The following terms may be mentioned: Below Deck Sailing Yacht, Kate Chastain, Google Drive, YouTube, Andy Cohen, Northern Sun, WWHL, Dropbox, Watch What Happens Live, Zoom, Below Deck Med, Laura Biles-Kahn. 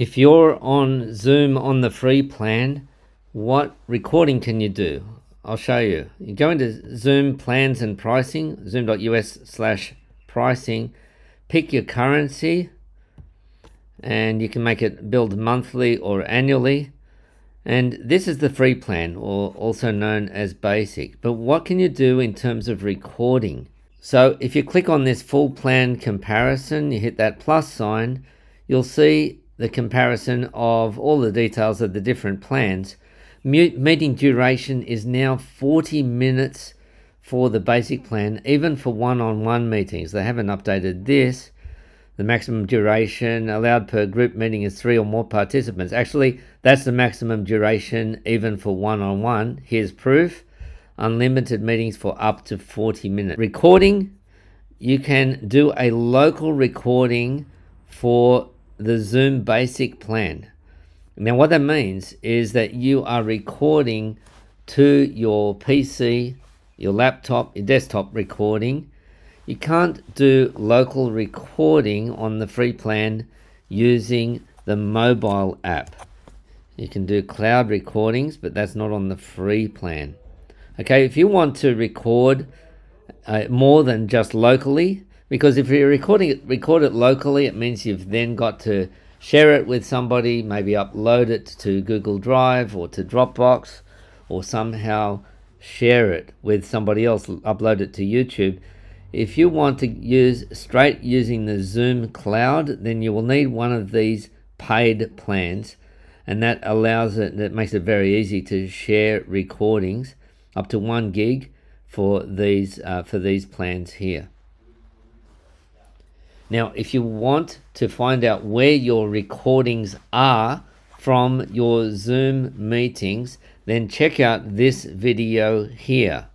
If you're on Zoom on the free plan, what recording can you do? I'll show you. You go into Zoom plans and pricing, zoom.us/pricing, pick your currency, and you can make it billed monthly or annually. And this is the free plan, or also known as basic. But what can you do in terms of recording? So if you click on this full plan comparison, you hit that plus sign, you'll see the comparison of all the details of the different plans. Meeting duration is now 40 minutes for the basic plan, even for one-on-one meetings. They haven't updated this. The maximum duration allowed per group meeting is 3 or more participants. Actually, that's the maximum duration even for one-on-one. Here's proof. Unlimited meetings for up to 40 minutes. Recording, you can do a local recording for the Zoom basic plan. Now what that means is that you are recording to your PC, your laptop, your desktop recording. You can't do local recording on the free plan using the mobile app. You can do cloud recordings, but that's not on the free plan. Okay, if you want to record more than just locally, because if you're record it locally, it means you've then got to share it with somebody, maybe upload it to Google Drive or to Dropbox, or somehow share it with somebody else, upload it to YouTube. If you want to use straight using the Zoom cloud, then you will need one of these paid plans, and that allows it, that makes it very easy to share recordings up to 1 gig for these plans here. Now, if you want to find out where your recordings are from your Zoom meetings, then check out this video here.